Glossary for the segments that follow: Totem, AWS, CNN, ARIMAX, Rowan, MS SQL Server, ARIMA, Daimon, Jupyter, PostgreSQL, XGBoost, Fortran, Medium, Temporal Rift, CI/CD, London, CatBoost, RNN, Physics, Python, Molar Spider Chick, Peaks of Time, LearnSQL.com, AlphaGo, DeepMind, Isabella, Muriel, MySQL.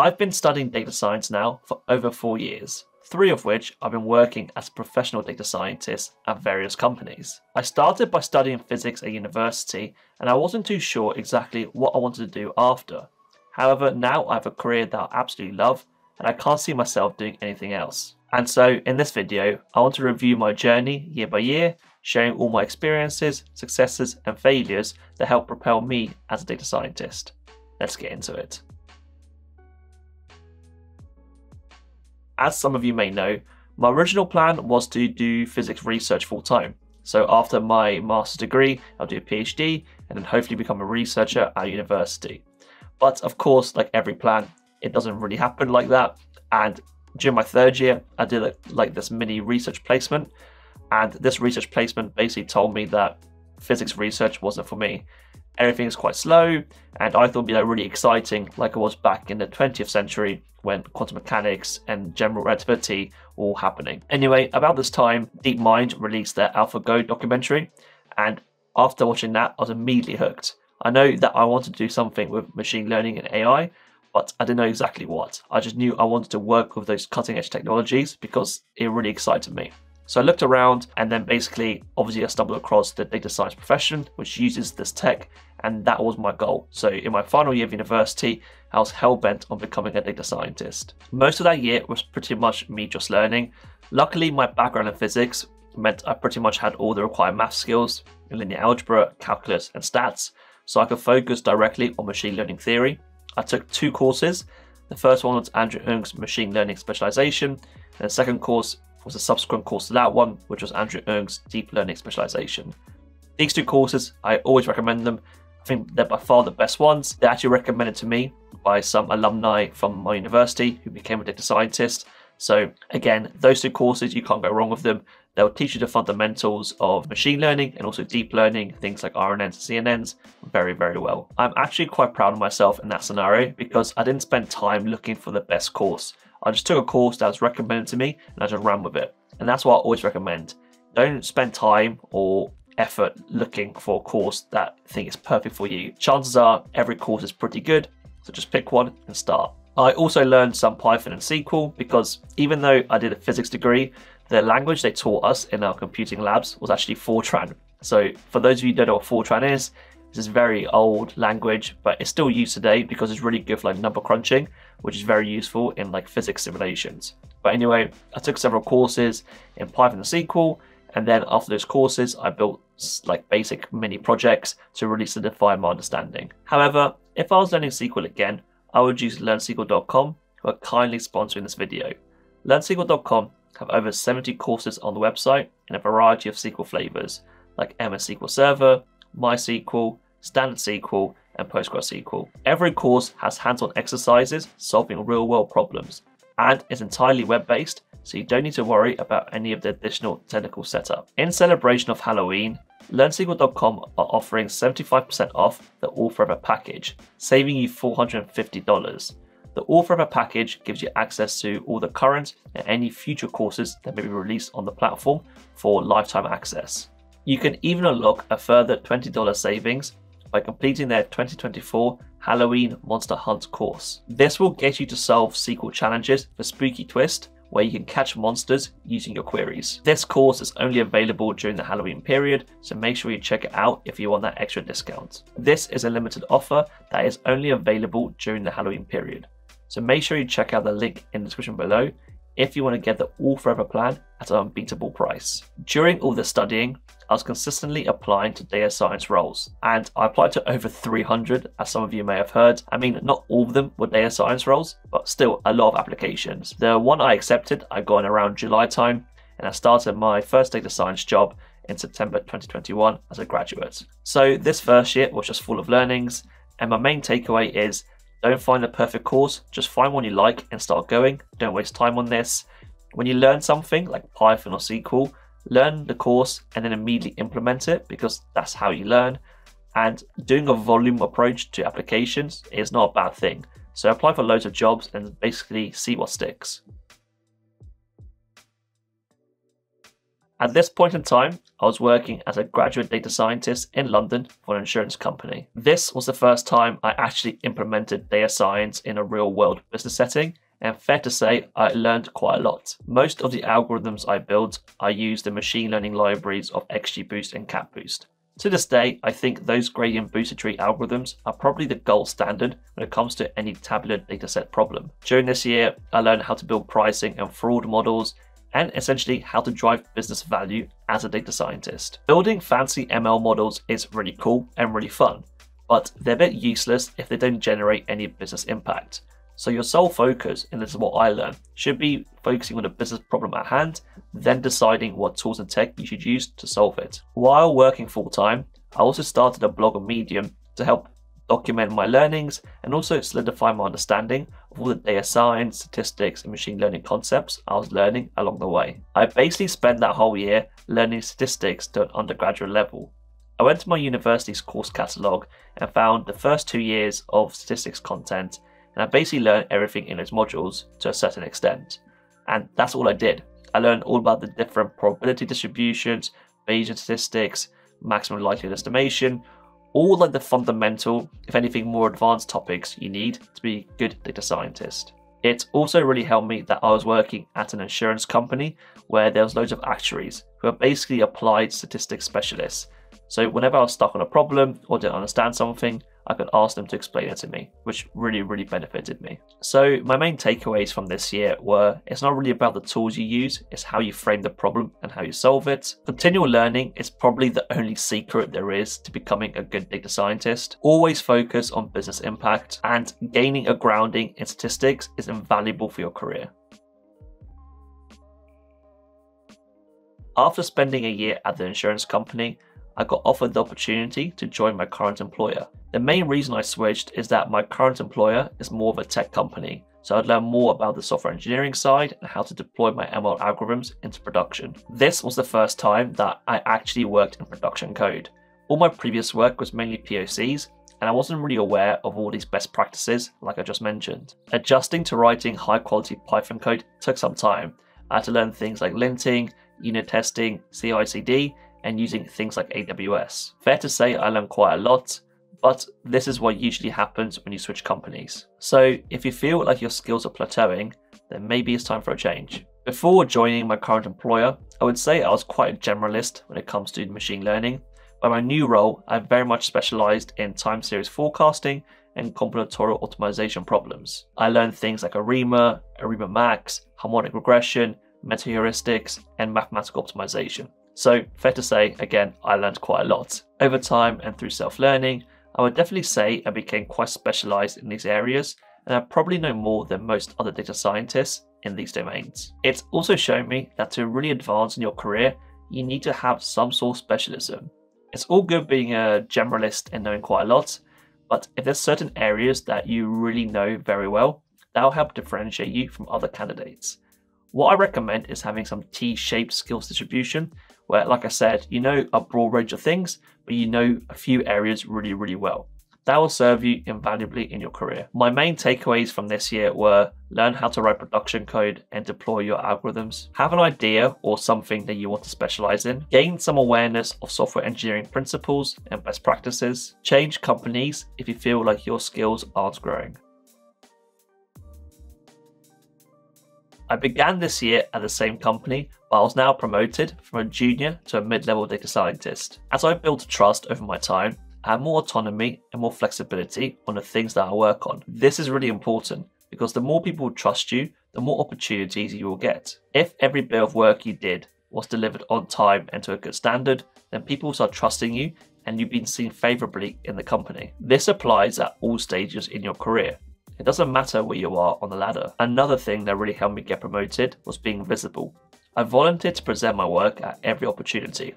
I've been studying data science now for over 4 years, 3 of which I've been working as a professional data scientist at various companies. I started by studying physics at university, and I wasn't too sure exactly what I wanted to do after. However, now I have a career that I absolutely love, and I can't see myself doing anything else. And so in this video, I want to review my journey year by year, sharing all my experiences, successes, and failures that help propel me as a data scientist. Let's get into it. As some of you may know, my original plan was to do physics research full time. So after my master's degree, I'll do a PhD and then hopefully become a researcher at university. But of course, like every plan, it doesn't really happen like that. And during my 3rd year, I did like this mini research placement. And this research placement basically told me that physics research wasn't for me. Everything is quite slow, and I thought it would be like really exciting, like it was back in the 20th century when quantum mechanics and general relativity were all happening. Anyway, about this time, DeepMind released their AlphaGo documentary, and after watching that, I was immediately hooked. I know that I wanted to do something with machine learning and AI, but I didn't know exactly what. I just knew I wanted to work with those cutting-edge technologies because it really excited me. So I looked around, and then basically, obviously I stumbled across the data science profession, which uses this tech, and that was my goal. So in my final year of university, I was hell-bent on becoming a data scientist. Most of that year was pretty much me just learning. Luckily, my background in physics meant I pretty much had all the required math skills in linear algebra, calculus, and stats, so I could focus directly on machine learning theory. I took 2 courses. The first one was Andrew Ng's machine learning specialization, and the second course was a subsequent course to that one, which was Andrew Ng's Deep Learning Specialization. These 2 courses, I always recommend them. I think they're by far the best ones. They're actually recommended to me by some alumni from my university who became a data scientist. So again, those 2 courses, you can't go wrong with them. They'll teach you the fundamentals of machine learning and also deep learning, things like RNNs and CNNs, very, very well. I'm actually quite proud of myself in that scenario because I didn't spend time looking for the best course. I just took a course that was recommended to me and I just ran with it. And that's what I always recommend. Don't spend time or effort looking for a course that you think is perfect for you. Chances are every course is pretty good, so just pick one and start. I also learned some Python and SQL because even though I did a physics degree, the language they taught us in our computing labs was actually Fortran. So for those of you who don't know what Fortran is, this is a very old language, but it's still used today because it's really good for like number crunching, which is very useful in like physics simulations. But anyway, I took several courses in Python and SQL, and then after those courses, I built like basic mini projects to really solidify my understanding. However, if I was learning SQL again, I would use LearnSQL.com, who are kindly sponsoring this video. LearnSQL.com have over 70 courses on the website in a variety of SQL flavors, like MS SQL Server, MySQL, Standard SQL, and PostgreSQL. Every course has hands-on exercises solving real-world problems, and is entirely web-based, so you don't need to worry about any of the additional technical setup. In celebration of Halloween, LearnSQL.com are offering 75% off the All Forever package, saving you $450. The All Forever package gives you access to all the current and any future courses that may be released on the platform for lifetime access. You can even unlock a further $20 savings by completing their 2024 Halloween Monster Hunt course. This will get you to solve SQL challenges for Spooky Twist, where you can catch monsters using your queries. This course is only available during the Halloween period, so make sure you check it out if you want that extra discount. This is a limited offer that is only available during the Halloween period, so make sure you check out the link in the description below if you want to get the All Forever plan at an unbeatable price. During all the studying, I was consistently applying to data science roles, and I applied to over 300, as some of you may have heard. I mean, not all of them were data science roles, but still a lot of applications. The one I accepted, I got in around July time, and I started my first data science job in September 2021 as a graduate. So this first year was just full of learnings, and my main takeaway is, don't find the perfect course, just find one you like and start going. Don't waste time on this. When you learn something like Python or SQL, learn the course and then immediately implement it because that's how you learn. And doing a volume approach to applications is not a bad thing. So apply for loads of jobs and basically see what sticks. At this point in time, I was working as a graduate data scientist in London for an insurance company. This was the first time I actually implemented data science in a real-world business setting, and fair to say, I learned quite a lot. Most of the algorithms I built, I used the machine learning libraries of XGBoost and CatBoost. To this day, I think those gradient boosted tree algorithms are probably the gold standard when it comes to any tabular dataset problem. During this year, I learned how to build pricing and fraud models, and essentially how to drive business value as a data scientist. Building fancy ML models is really cool and really fun, but they're a bit useless if they don't generate any business impact. So your sole focus, and this is what I learned, should be focusing on the business problem at hand, then deciding what tools and tech you should use to solve it. While working full-time, I also started a blog on Medium to help document my learnings and also solidify my understanding of all the data science, statistics, and machine learning concepts I was learning along the way. I basically spent that whole year learning statistics to an undergraduate level. I went to my university's course catalogue and found the first 2 years of statistics content, and I basically learned everything in those modules to a certain extent. And that's all I did. I learned all about the different probability distributions, Bayesian statistics, maximum likelihood estimation, all like the fundamental, if anything more advanced topics you need to be a good data scientist. It also really helped me that I was working at an insurance company where there was loads of actuaries who are basically applied statistics specialists. So whenever I was stuck on a problem or didn't understand something, I could ask them to explain it to me, which really benefited me. So my main takeaways from this year were, it's not really about the tools you use, it's how you frame the problem and how you solve it. Continual learning is probably the only secret there is to becoming a good data scientist. Always focus on business impact, and gaining a grounding in statistics is invaluable for your career. After spending a year at the insurance company, I got offered the opportunity to join my current employer. The main reason I switched is that my current employer is more of a tech company, so I'd learn more about the software engineering side and how to deploy my ML algorithms into production. This was the first time that I actually worked in production code. All my previous work was mainly POCs, and I wasn't really aware of all these best practices like I just mentioned. Adjusting to writing high-quality Python code took some time. I had to learn things like linting, unit testing, CI/CD, and using things like AWS. Fair to say I learned quite a lot, but this is what usually happens when you switch companies. So if you feel like your skills are plateauing, then maybe it's time for a change. Before joining my current employer, I would say I was quite a generalist when it comes to machine learning. By my new role, I very much specialized in time series forecasting and combinatorial optimization problems. I learned things like ARIMA, ARIMAX, harmonic regression, meta-heuristics, and mathematical optimization. So fair to say, again, I learned quite a lot. Over time and through self-learning, I would definitely say I became quite specialized in these areas, and I probably know more than most other data scientists in these domains. It's also shown me that to really advance in your career, you need to have some sort of specialism. It's all good being a generalist and knowing quite a lot, but if there's certain areas that you really know very well, that'll help differentiate you from other candidates. What I recommend is having some T-shaped skills distribution, where, like I said, you know a broad range of things, but you know a few areas really well. That will serve you invaluably in your career. My main takeaways from this year were, learn how to write production code and deploy your algorithms, have an idea or something that you want to specialize in, gain some awareness of software engineering principles and best practices, change companies if you feel like your skills aren't growing. I began this year at the same company, but I was now promoted from a junior to a mid-level data scientist. As I built trust over my time, I had more autonomy and more flexibility on the things that I work on. This is really important because the more people trust you, the more opportunities you will get. If every bit of work you did was delivered on time and to a good standard, then people start trusting you and you've been seen favorably in the company. This applies at all stages in your career. It doesn't matter where you are on the ladder. Another thing that really helped me get promoted was being visible. I volunteered to present my work at every opportunity,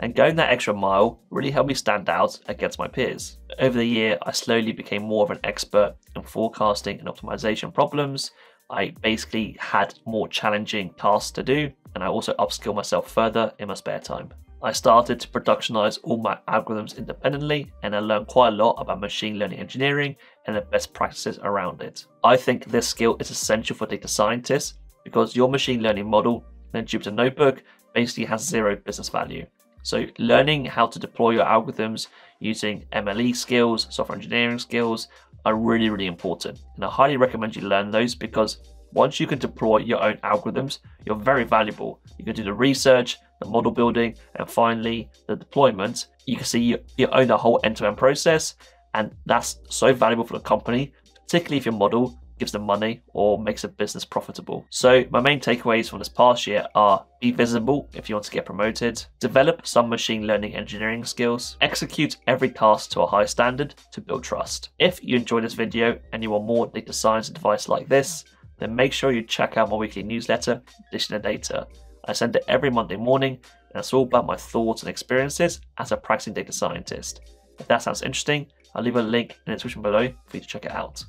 and going that extra mile really helped me stand out against my peers. Over the year, I slowly became more of an expert in forecasting and optimization problems. I basically had more challenging tasks to do, and I also upskilled myself further in my spare time. I started to productionize all my algorithms independently, and I learned quite a lot about machine learning engineering and the best practices around it. I think this skill is essential for data scientists because your machine learning model, then Jupyter Notebook, basically has zero business value. So learning how to deploy your algorithms using MLE skills, software engineering skills are really, really important. And I highly recommend you learn those, because once you can deploy your own algorithms, you're very valuable. You can do the research, the model building, and finally the deployment. You can see you own the whole end-to-end process, and that's so valuable for the company, particularly if your model gives them money or makes a business profitable. So my main takeaways from this past year are: be visible if you want to get promoted, develop some machine learning engineering skills, execute every task to a high standard to build trust. If you enjoyed this video and you want more data science advice like this, then make sure you check out my weekly newsletter, Edition of Data. I send it every Monday morning, and it's all about my thoughts and experiences as a practicing data scientist. If that sounds interesting, I'll leave a link in the description below for you to check it out.